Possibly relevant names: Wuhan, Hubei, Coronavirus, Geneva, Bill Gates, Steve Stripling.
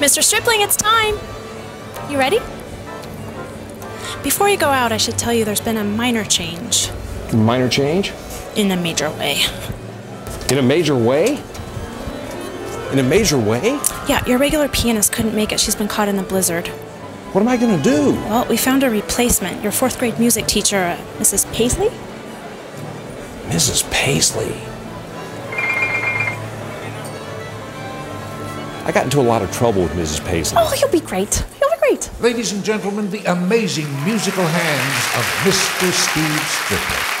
Mr. Stripling, it's time! You ready? Before you go out, I should tell you there's been a minor change. Minor change? In a major way. In a major way? In a major way? Yeah, your regular pianist couldn't make it. She's been caught in the blizzard. What am I gonna do? Well, we found a replacement. Your fourth grade music teacher, Mrs. Paisley? Mrs. Paisley? I got into a lot of trouble with Mrs. Paisley. Oh, you'll be great. You'll be great. Ladies and gentlemen, the amazing musical hands of Mr. Steve Stripling.